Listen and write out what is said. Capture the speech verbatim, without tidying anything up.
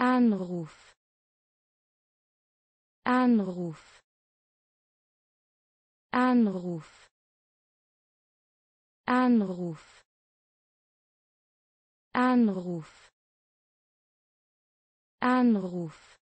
Anruf. Anruf. Anruf. Anruf. Anruf. Anruf.